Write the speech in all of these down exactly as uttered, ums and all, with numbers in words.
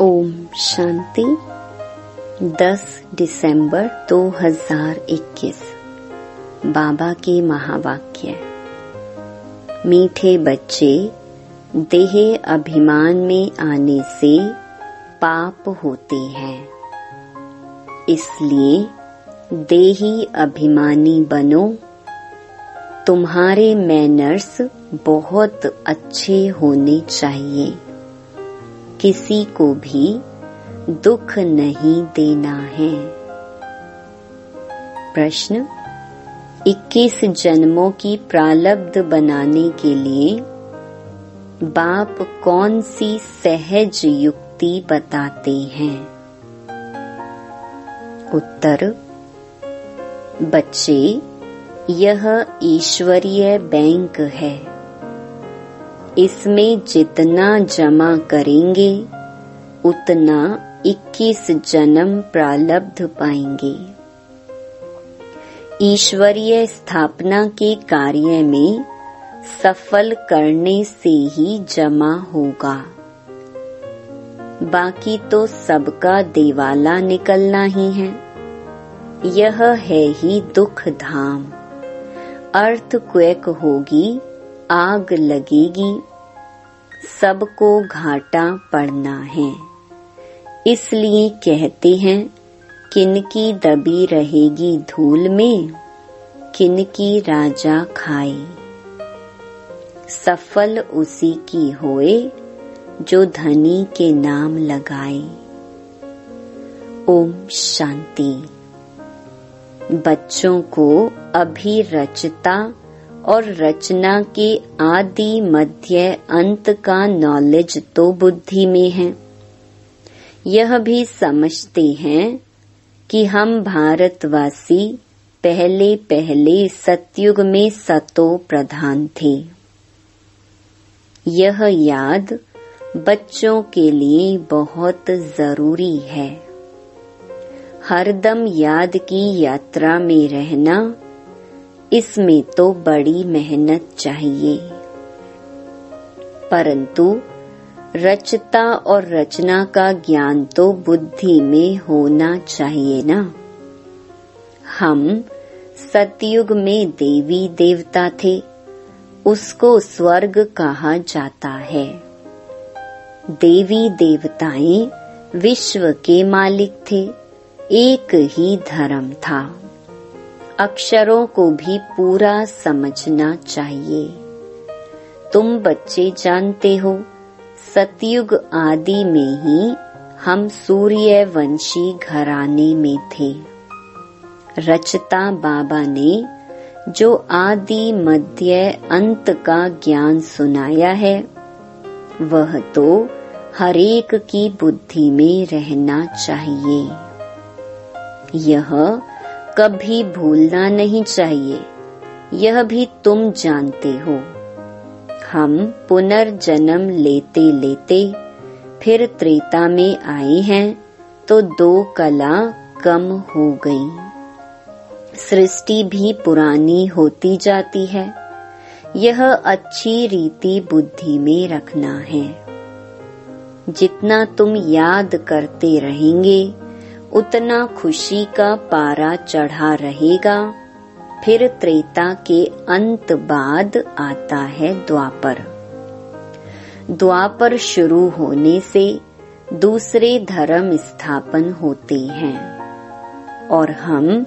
ओम शांति। दस दिसंबर दो हज़ार इक्कीस बाबा के महावाक्य। मीठे बच्चे, देह अभिमान में आने से पाप होते हैं, इसलिए देही अभिमानी बनो। तुम्हारे मैनर्स बहुत अच्छे होने चाहिए। किसी को भी दुख नहीं देना है। प्रश्न: इक्कीस जन्मों की प्रारब्ध बनाने के लिए बाप कौन सी सहज युक्ति बताते हैं? उत्तर: बच्चे, यह ईश्वरीय बैंक है। इसमें जितना जमा करेंगे उतना इक्कीस जन्म प्रारब्ध पाएंगे। ईश्वरीय स्थापना के कार्य में सफल करने से ही जमा होगा, बाकी तो सबका देवाला निकलना ही है। यह है ही दुख धाम। अर्थक्वेक होगी, आग लगेगी, सबको घाटा पड़ना है। इसलिए कहते हैं, किनकी दबी रहेगी धूल में, किनकी राजा खाए। सफल उसी की होए जो धनी के नाम लगाए। ओम शांति। बच्चों को अभिरचता और रचना के आदि मध्य अंत का नॉलेज तो बुद्धि में है। यह भी समझते हैं कि हम भारतवासी पहले पहले सतयुग में सतो प्रधान थे। यह याद बच्चों के लिए बहुत जरूरी है। हरदम याद की यात्रा में रहना, इसमें तो बड़ी मेहनत चाहिए, परंतु रचता और रचना का ज्ञान तो बुद्धि में होना चाहिए ना। हम सतयुग में देवी देवता थे, उसको स्वर्ग कहा जाता है। देवी देवताएं विश्व के मालिक थे, एक ही धर्म था। अक्षरों को भी पूरा समझना चाहिए। तुम बच्चे जानते हो, सतयुग आदि में ही हम सूर्यवंशी घराने में थे। रचता बाबा ने जो आदि मध्य अंत का ज्ञान सुनाया है, वह तो हरेक की बुद्धि में रहना चाहिए। यह कभी भूलना नहीं चाहिए। यह भी तुम जानते हो, हम पुनर्जन्म लेते लेते फिर त्रेता में आए हैं, तो दो कला कम हो गई। सृष्टि भी पुरानी होती जाती है। यह अच्छी रीति बुद्धि में रखना है। जितना तुम याद करते रहेंगे उतना खुशी का पारा चढ़ा रहेगा। फिर त्रेता के अंत बाद आता है द्वापर। द्वापर शुरू होने से दूसरे धर्म स्थापन होते हैं और हम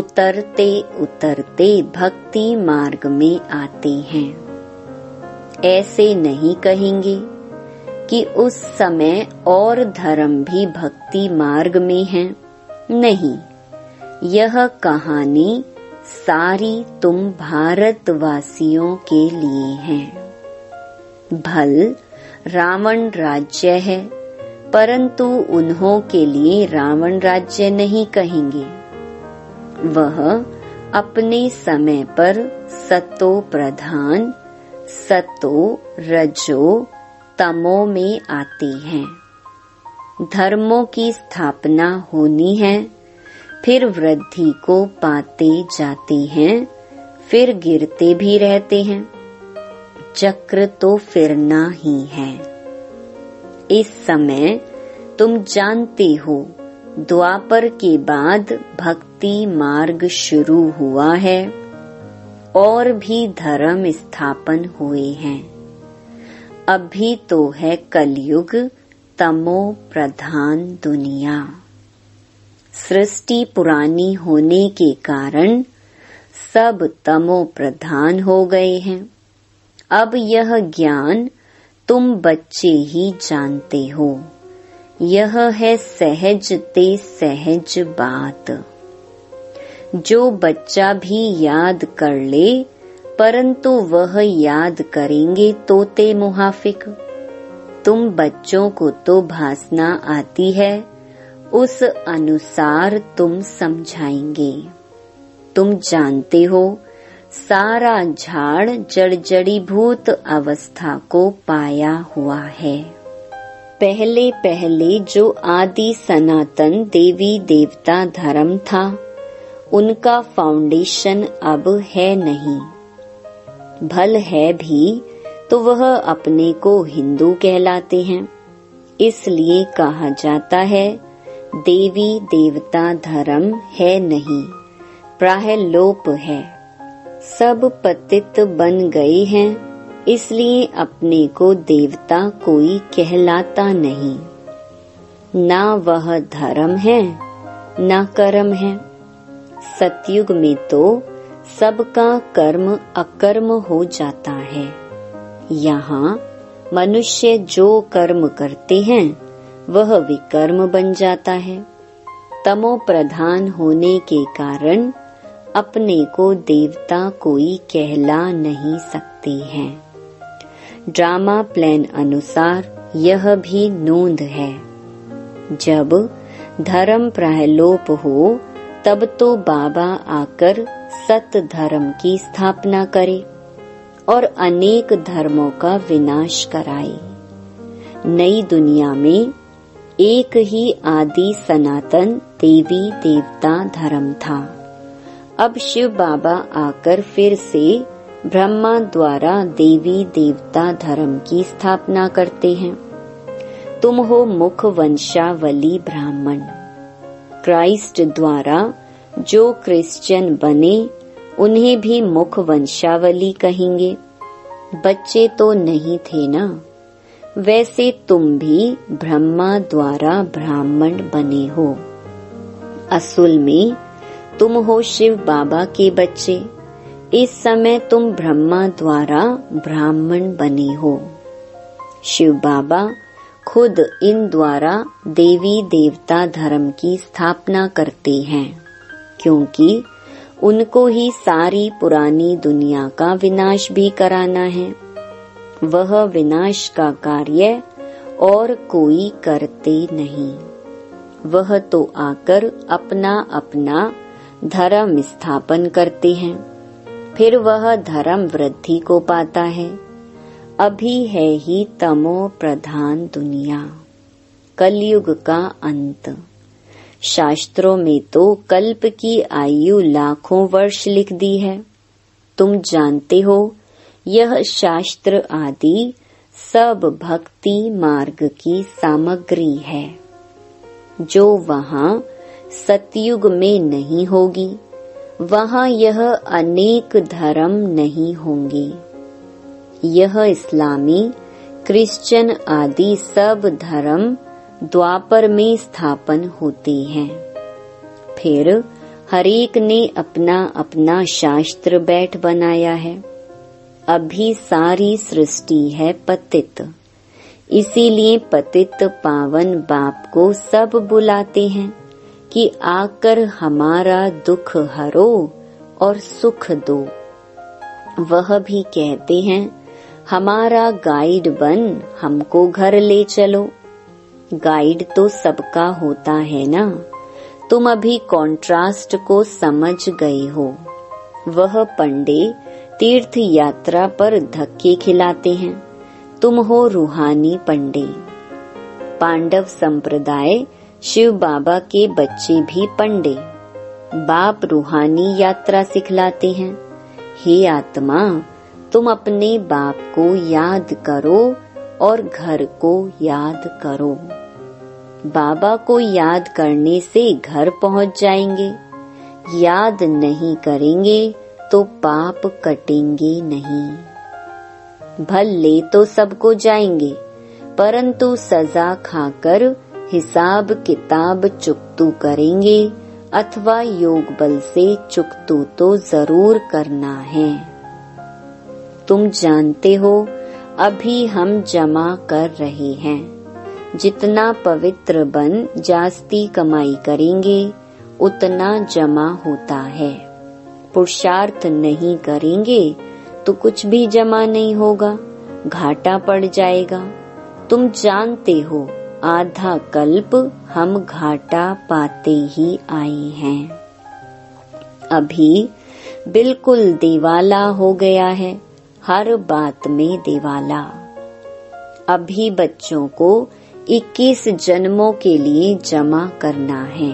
उतरते उतरते भक्ति मार्ग में आते हैं। ऐसे नहीं कहेंगे कि उस समय और धर्म भी भक्ति मार्ग में हैं। नहीं, यह कहानी सारी तुम भारतवासियों के लिए है। भल रावण राज्य है, परंतु उन्हों के लिए रावण राज्य नहीं कहेंगे। वह अपने समय पर सतो प्रधान, सतो रजो तमो में आते हैं। धर्मों की स्थापना होनी है, फिर वृद्धि को पाते जाते हैं, फिर गिरते भी रहते हैं। चक्र तो फिरना ही है। इस समय तुम जानते हो द्वापर के बाद भक्ति मार्ग शुरू हुआ है और भी धर्म स्थापन हुए हैं। अभी तो है कलयुग, तमो प्रधान दुनिया। सृष्टि पुरानी होने के कारण सब तमो प्रधान हो गए हैं। अब यह ज्ञान तुम बच्चे ही जानते हो, यह है सहज ते सहज बात। जो बच्चा भी याद कर ले, परंतु वह याद करेंगे तोते मुहाफिक। तुम बच्चों को तो भासना आती है, उस अनुसार तुम समझाएंगे। तुम जानते हो सारा झाड़ जर्जरी भूत अवस्था को पाया हुआ है। पहले पहले जो आदि सनातन देवी देवता धर्म था, उनका फाउंडेशन अब है नहीं। भल है भी तो वह अपने को हिंदू कहलाते हैं, इसलिए कहा जाता है देवी देवता धर्म है नहीं, प्राय लोप है। सब पतित बन गए हैं, इसलिए अपने को देवता कोई कहलाता नहीं। ना वह धर्म है ना कर्म है। सतयुग में तो सबका कर्म अकर्म हो जाता है। यहाँ मनुष्य जो कर्म करते हैं वह विकर्म बन जाता है। तमो प्रधान होने के कारण अपने को देवता कोई कहला नहीं सकते हैं। ड्रामा प्लान अनुसार यह भी नोंद है, जब धर्म प्रायलोप हो तब तो बाबा आकर सत धर्म की स्थापना करे और अनेक धर्मों का विनाश कराए। नई दुनिया में एक ही आदि सनातन देवी देवता धर्म था। अब शिव बाबा आकर फिर से ब्रह्मा द्वारा देवी देवता धर्म की स्थापना करते हैं। तुम हो मुख वंशावली ब्राह्मण। क्राइस्ट द्वारा जो क्रिश्चियन बने उन्हें भी मुख वंशावली कहेंगे। बच्चे तो नहीं थे ना, वैसे तुम भी ब्रह्मा द्वारा ब्राह्मण बने हो। असल में तुम हो शिव बाबा के बच्चे। इस समय तुम ब्रह्मा द्वारा ब्राह्मण बने हो। शिव बाबा खुद इन द्वारा देवी देवता धर्म की स्थापना करते हैं, क्योंकि उनको ही सारी पुरानी दुनिया का विनाश भी कराना है। वह विनाश का कार्य और कोई करते नहीं। वह तो आकर अपना अपना धर्म स्थापन करते हैं, फिर वह धर्म वृद्धि को पाता है। अभी है ही तमो प्रधान दुनिया, कलयुग का अंत। शास्त्रों में तो कल्प की आयु लाखों वर्ष लिख दी है। तुम जानते हो यह शास्त्र आदि सब भक्ति मार्ग की सामग्री है, जो वहाँ सतयुग में नहीं होगी। वहाँ यह अनेक धर्म नहीं होंगे। यह इस्लामी, क्रिश्चियन आदि सब धर्म द्वापर में स्थापन होते हैं। फिर हरेक ने अपना अपना शास्त्र बैठ बनाया है। अभी सारी सृष्टि है पतित, इसीलिए पतित पावन बाप को सब बुलाते हैं कि आकर हमारा दुख हरो और सुख दो। वह भी कहते हैं हमारा गाइड बन, हमको घर ले चलो। गाइड तो सबका होता है ना। तुम अभी कॉन्ट्रास्ट को समझ गए हो। वह पंडे तीर्थ यात्रा पर धक्के खिलाते हैं, तुम हो रूहानी पंडे। पांडव संप्रदाय शिव बाबा के बच्चे भी पंडे। बाप रूहानी यात्रा सिखलाते हैं, हे आत्मा तुम अपने बाप को याद करो और घर को याद करो। बाबा को याद करने से घर पहुंच जाएंगे, याद नहीं करेंगे तो पाप कटेंगे नहीं। भले तो सबको जाएंगे, परंतु सजा खाकर हिसाब किताब चुकतू करेंगे अथवा योग बल से चुकतू तो जरूर करना है। तुम जानते हो अभी हम जमा कर रहे हैं, जितना पवित्र बन जास्ती कमाई करेंगे उतना जमा होता है। पुरुषार्थ नहीं करेंगे तो कुछ भी जमा नहीं होगा, घाटा पड़ जाएगा। तुम जानते हो आधा कल्प हम घाटा पाते ही आए हैं। अभी बिल्कुल देवाला हो गया है, हर बात में देवाला। अभी बच्चों को इक्कीस जन्मों के लिए जमा करना है।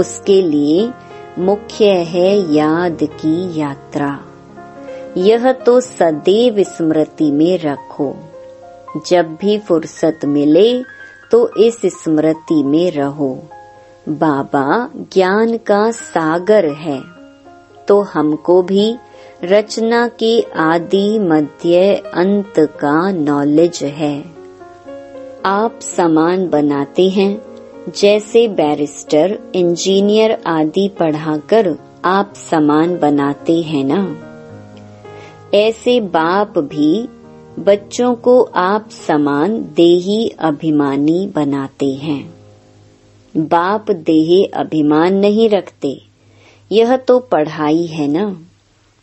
उसके लिए मुख्य है याद की यात्रा। यह तो सदैव स्मृति में रखो, जब भी फुर्सत मिले तो इस स्मृति में रहो। बाबा ज्ञान का सागर है, तो हमको भी रचना के आदि मध्य अंत का नॉलेज है। आप समान बनाते हैं, जैसे बैरिस्टर इंजीनियर आदि पढ़ाकर आप समान बनाते हैं ना, ऐसे बाप भी बच्चों को आप समान देही अभिमानी बनाते हैं। बाप देहे अभिमान नहीं रखते, यह तो पढ़ाई है ना।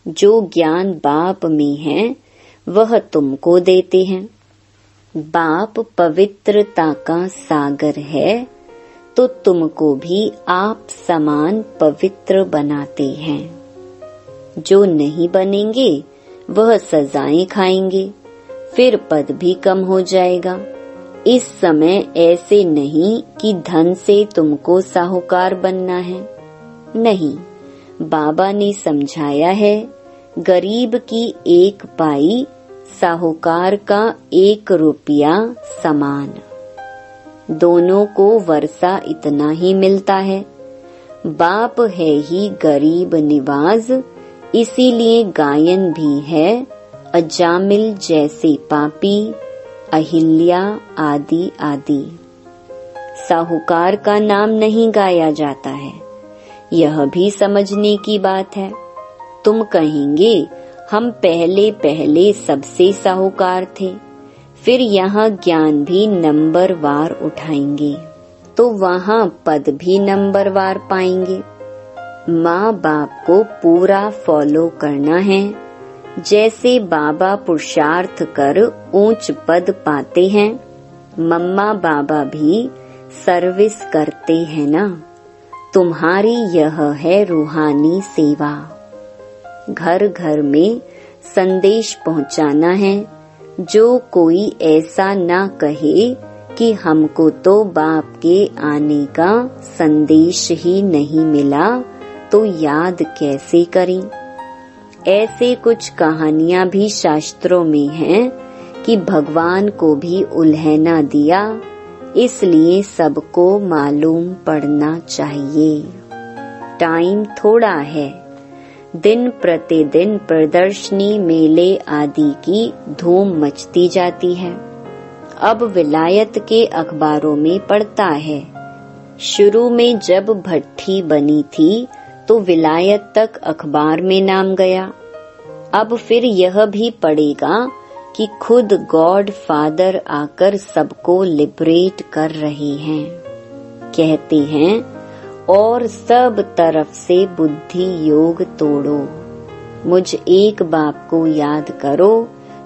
जो ज्ञान बाप में है वह तुमको देते हैं। बाप पवित्रता का सागर है, तो तुमको भी आप समान पवित्र बनाते हैं। जो नहीं बनेंगे वह सजाएं खाएंगे, फिर पद भी कम हो जाएगा। इस समय ऐसे नहीं कि धन से तुमको साहूकार बनना है, नहीं। बाबा ने समझाया है, गरीब की एक पाई साहूकार का एक रुपया समान। दोनों को वर्षा इतना ही मिलता है। बाप है ही गरीब निवाज, इसीलिए गायन भी है, अजामिल जैसे पापी, अहिल्या आदि आदि। साहूकार का नाम नहीं गाया जाता है, यह भी समझने की बात है। तुम कहेंगे हम पहले पहले सबसे साहूकार थे, फिर यहाँ ज्ञान भी नंबर वार उठाएंगे तो वहाँ पद भी नंबर वार पाएंगे। माँ बाप को पूरा फॉलो करना है। जैसे बाबा पुरुषार्थ कर ऊंच पद पाते हैं, मम्मा बाबा भी सर्विस करते हैं ना। तुम्हारी यह है रूहानी सेवा। घर घर में संदेश पहुंचाना है। जो कोई ऐसा ना कहे कि हमको तो बाप के आने का संदेश ही नहीं मिला, तो याद कैसे करें। ऐसे कुछ कहानियां भी शास्त्रों में हैं कि भगवान को भी उल्हना दिया, इसलिए सबको मालूम पड़ना चाहिए। टाइम थोड़ा है, दिन प्रतिदिन प्रदर्शनी मेले आदि की धूम मचती जाती है। अब विलायत के अखबारों में पड़ता है, शुरू में जब भट्ठी बनी थी तो विलायत तक अखबार में नाम गया। अब फिर यह भी पड़ेगा कि खुद गॉड फादर आकर सबको लिबरेट कर रहे हैं। कहते हैं और सब तरफ से बुद्धि योग तोड़ो, मुझ एक बाप को याद करो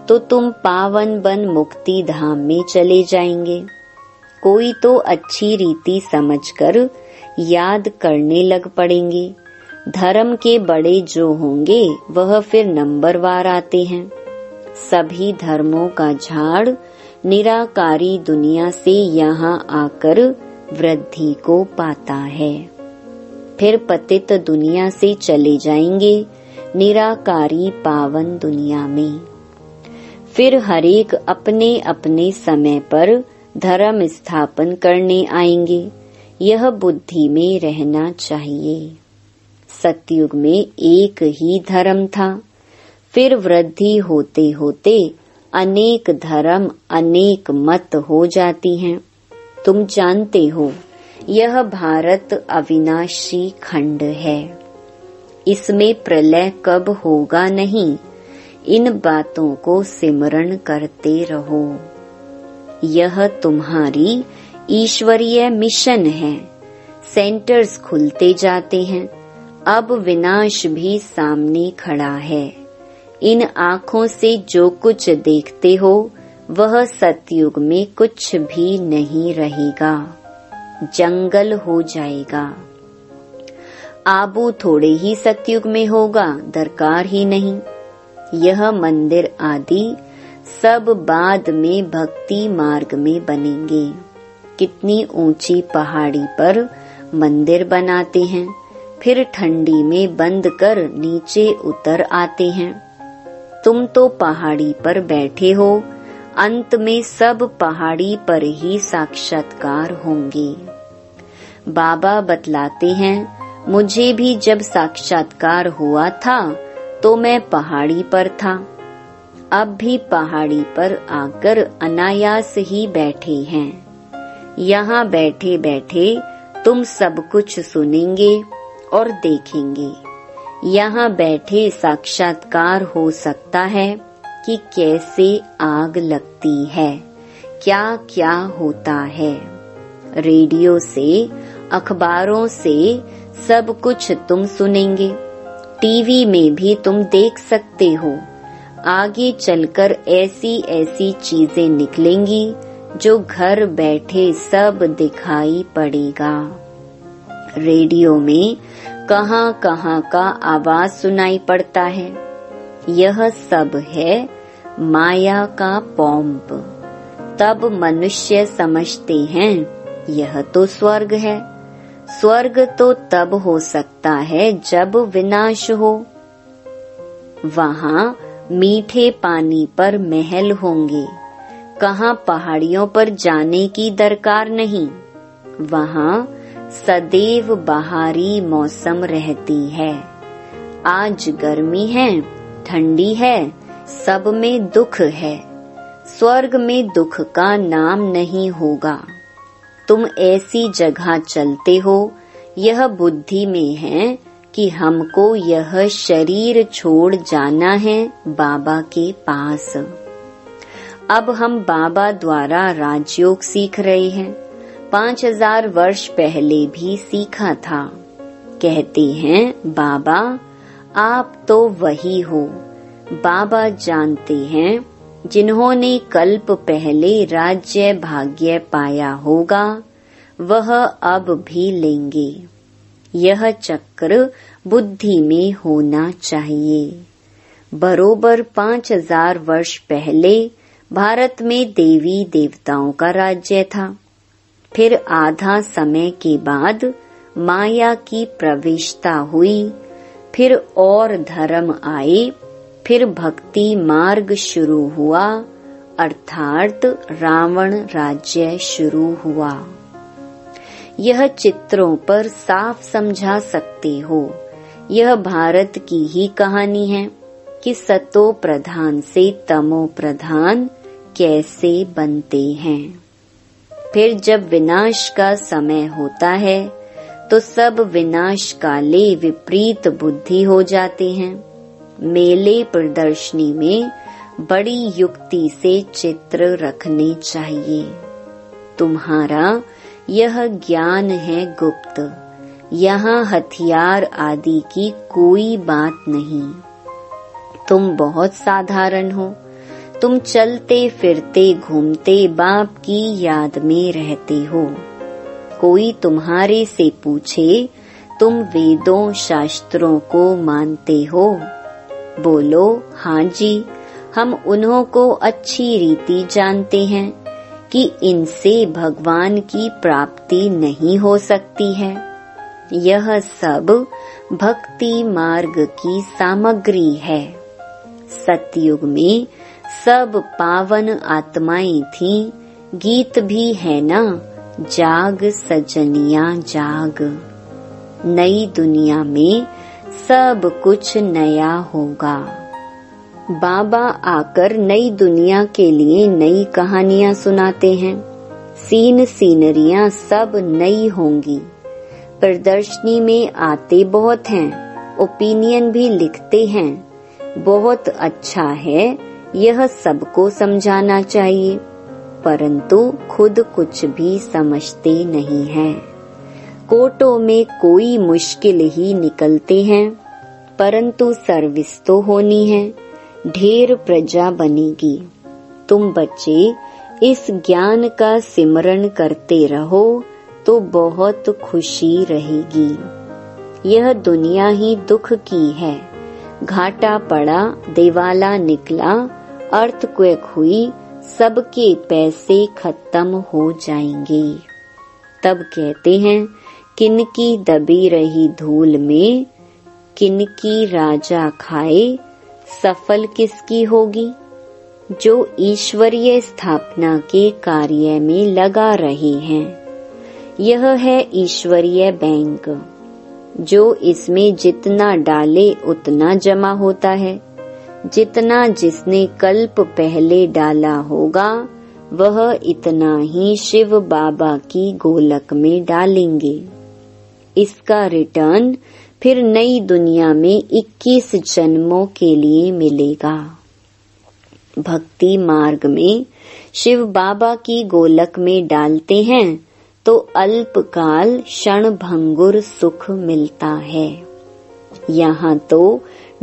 तो तुम पावन बन मुक्ति धाम में चले जाएंगे। कोई तो अच्छी रीति समझकर याद करने लग पड़ेंगे। धर्म के बड़े जो होंगे वह फिर नंबरवार आते हैं। सभी धर्मों का झाड़ निराकारी दुनिया से यहाँ आकर वृद्धि को पाता है। फिर पतित दुनिया से चले जाएंगे निराकारी पावन दुनिया में। फिर हरेक अपने अपने समय पर धर्म स्थापन करने आएंगे, यह बुद्धि में रहना चाहिए। सतयुग में एक ही धर्म था, फिर वृद्धि होते होते अनेक धर्म अनेक मत हो जाती हैं। तुम जानते हो यह भारत अविनाशी खंड है, इसमें प्रलय कब होगा नहीं। इन बातों को सिमरण करते रहो। यह तुम्हारी ईश्वरीय मिशन है। सेंटर्स खुलते जाते हैं। अब विनाश भी सामने खड़ा है। इन आँखों से जो कुछ देखते हो वह सतयुग में कुछ भी नहीं रहेगा। जंगल हो जाएगा। आबू थोड़े ही सतयुग में होगा, दरकार ही नहीं। यह मंदिर आदि सब बाद में भक्ति मार्ग में बनेंगे। कितनी ऊंची पहाड़ी पर मंदिर बनाते हैं, फिर ठंडी में बंद कर नीचे उतर आते हैं। तुम तो पहाड़ी पर बैठे हो, अंत में सब पहाड़ी पर ही साक्षात्कार होंगे। बाबा बतलाते हैं, मुझे भी जब साक्षात्कार हुआ था तो मैं पहाड़ी पर था। अब भी पहाड़ी पर आकर अनायास ही बैठे हैं। यहाँ बैठे बैठे तुम सब कुछ सुनेंगे और देखेंगे। यहाँ बैठे साक्षात्कार हो सकता है कि कैसे आग लगती है, क्या क्या होता है। रेडियो से, अखबारों से सब कुछ तुम सुनेंगे। टीवी में भी तुम देख सकते हो। आगे चलकर ऐसी ऐसी चीजें निकलेंगी जो घर बैठे सब दिखाई पड़ेगा। रेडियो में कहाँ कहाँ का आवाज सुनाई पड़ता है। यह सब है माया का पॉम्प। तब मनुष्य समझते हैं यह तो स्वर्ग है। स्वर्ग तो तब हो सकता है जब विनाश हो। वहाँ मीठे पानी पर महल होंगे। कहाँ पहाड़ियों पर जाने की दरकार नहीं। वहाँ सदैव बाहरी मौसम रहती है। आज गर्मी है, ठंडी है, सब में दुख है। स्वर्ग में दुख का नाम नहीं होगा। तुम ऐसी जगह चलते हो। यह बुद्धि में है कि हमको यह शरीर छोड़ जाना है बाबा के पास। अब हम बाबा द्वारा राजयोग सीख रहे हैं। पाँच हजार वर्ष पहले भी सीखा था। कहते हैं बाबा आप तो वही हो। बाबा जानते हैं जिन्होंने कल्प पहले राज्य भाग्य पाया होगा वह अब भी लेंगे। यह चक्र बुद्धि में होना चाहिए। बरोबर पाँच हजार वर्ष पहले भारत में देवी देवताओं का राज्य था। फिर आधा समय के बाद माया की प्रवेशता हुई। फिर और धर्म आए। फिर भक्ति मार्ग शुरू हुआ, अर्थात रावण राज्य शुरू हुआ। यह चित्रों पर साफ समझा सकते हो। यह भारत की ही कहानी है कि सतो प्रधान से तमो प्रधान कैसे बनते हैं। फिर जब विनाश का समय होता है तो सब विनाश काले विपरीत बुद्धि हो जाते हैं। मेले प्रदर्शनी में बड़ी युक्ति से चित्र रखने चाहिए। तुम्हारा यह ज्ञान है गुप्त। यहाँ हथियार आदि की कोई बात नहीं। तुम बहुत साधारण हो। तुम चलते फिरते घूमते बाप की याद में रहते हो। कोई तुम्हारे से पूछे तुम वेदों शास्त्रों को मानते हो? बोलो हाँ जी, हम उन्हों को अच्छी रीति जानते हैं कि इनसे भगवान की प्राप्ति नहीं हो सकती है। यह सब भक्ति मार्ग की सामग्री है। सतयुग में सब पावन आत्माएं थीं गीत भी है ना, जाग सजनिया जाग। नई दुनिया में सब कुछ नया होगा। बाबा आकर नई दुनिया के लिए नई कहानियां सुनाते हैं। सीन सीनरियां सब नई होंगी। प्रदर्शनी में आते बहुत हैं, ओपिनियन भी लिखते हैं। बहुत अच्छा है, यह सबको समझाना चाहिए, परंतु खुद कुछ भी समझते नहीं हैं। कोटों में कोई मुश्किल ही निकलते हैं, परंतु सर्विस तो होनी है। ढेर प्रजा बनेगी। तुम बच्चे इस ज्ञान का सिमरन करते रहो तो बहुत खुशी रहेगी। यह दुनिया ही दुख की है। घाटा पड़ा, देवाला निकला, अर्थक्वेक हुई, सबके पैसे खत्म हो जाएंगे। तब कहते हैं, किनकी दबी रही धूल में किनकी राजा खाए, सफल किसकी होगी? जो ईश्वरीय स्थापना के कार्य में लगा रहे हैं। यह है ईश्वरीय बैंक, जो इसमें जितना डाले उतना जमा होता है। जितना जिसने कल्प पहले डाला होगा, वह इतना ही शिव बाबा की गोलक में डालेंगे। इसका रिटर्न फिर नई दुनिया में इक्कीस जन्मों के लिए मिलेगा। भक्ति मार्ग में शिव बाबा की गोलक में डालते हैं तो अल्पकाल क्षण भंगुर सुख मिलता है। यहाँ तो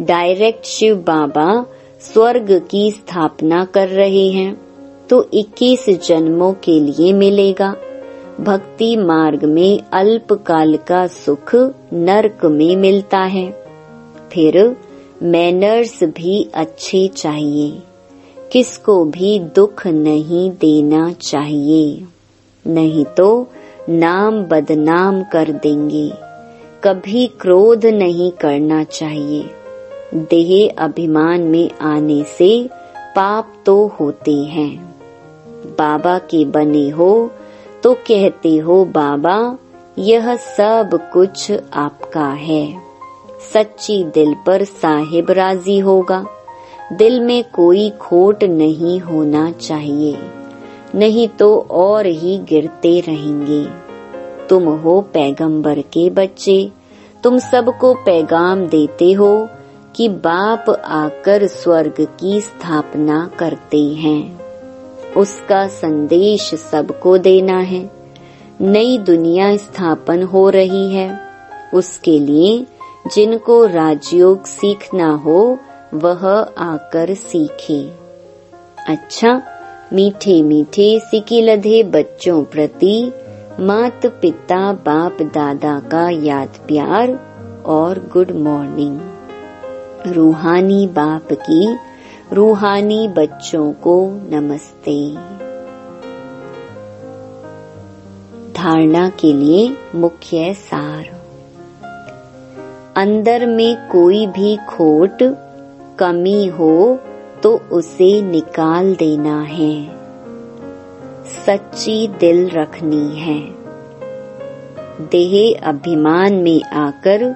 डायरेक्ट शिव बाबा स्वर्ग की स्थापना कर रहे हैं, तो इक्कीस जन्मों के लिए मिलेगा। भक्ति मार्ग में अल्पकाल का सुख नरक में मिलता है। फिर मैनर्स भी अच्छे चाहिए। किसको भी दुख नहीं देना चाहिए, नहीं तो नाम बदनाम कर देंगे। कभी क्रोध नहीं करना चाहिए। देह अभिमान में आने से पाप तो होते हैं। बाबा के बने हो तो कहते हो, बाबा यह सब कुछ आपका है। सच्ची दिल पर साहिब राजी होगा। दिल में कोई खोट नहीं होना चाहिए, नहीं तो और ही गिरते रहेंगे। तुम हो पैगंबर के बच्चे, तुम सबको पैगाम देते हो कि बाप आकर स्वर्ग की स्थापना करते हैं। उसका संदेश सबको देना है। नई दुनिया स्थापन हो रही है। उसके लिए जिनको राजयोग सीखना हो वह आकर सीखे। अच्छा, मीठे मीठे सिकी लधे बच्चों प्रति मात पिता बाप दादा का याद प्यार और गुड मॉर्निंग। रूहानी बाप की रूहानी बच्चों को नमस्ते। धारणा के लिए मुख्य सार। अंदर में कोई भी खोट कमी हो तो उसे निकाल देना है। सच्ची दिल रखनी है। देह अभिमान में आकर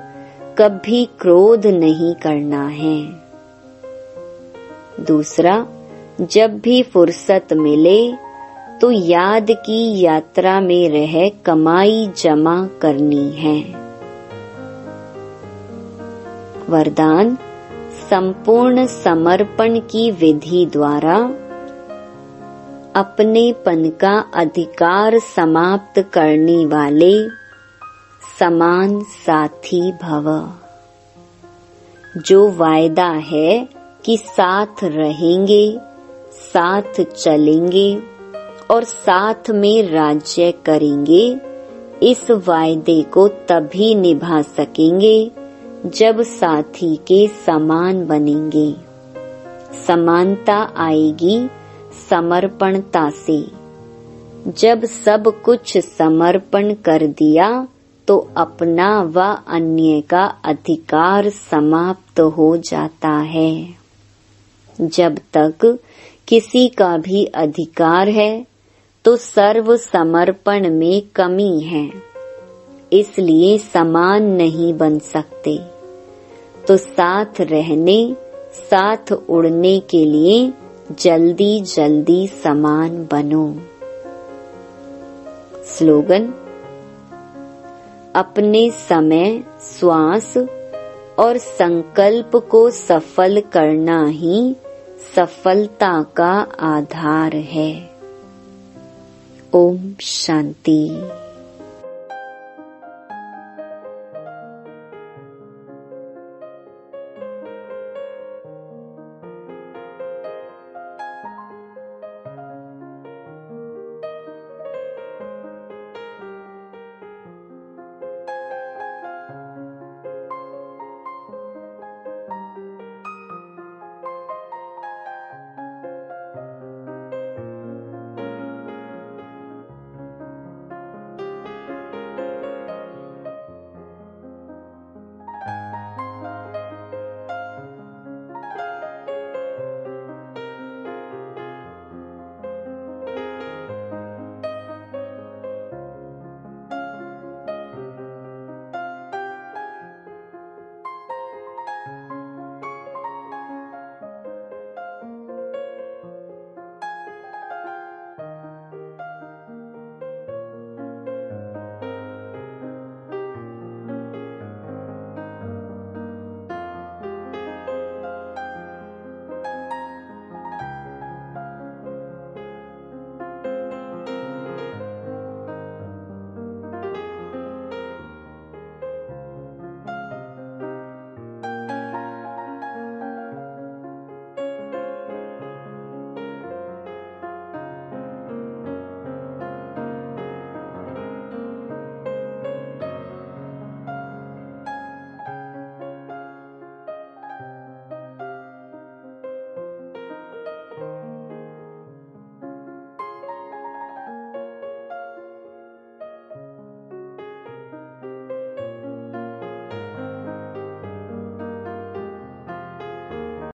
कभी क्रोध नहीं करना है। दूसरा, जब भी फुर्सत मिले तो याद की यात्रा में रह कमाई जमा करनी है। वरदान, संपूर्ण समर्पण की विधि द्वारा अपनेपन का अधिकार समाप्त करने वाले समान साथी भव। जो वायदा है कि साथ रहेंगे, साथ चलेंगे और साथ में राज्य करेंगे, इस वायदे को तभी निभा सकेंगे जब साथी के समान बनेंगे। समानता आएगी समर्पणता से। जब सब कुछ समर्पण कर दिया तो अपना व अन्य का अधिकार समाप्त हो जाता है। जब तक किसी का भी अधिकार है तो सर्व समर्पण में कमी है, इसलिए समान नहीं बन सकते। तो साथ रहने, साथ उड़ने के लिए जल्दी जल्दी समान बनो। स्लोगन: अपने समय, श्वास और संकल्प को सफल करना ही सफलता का आधार है। ओम शांति।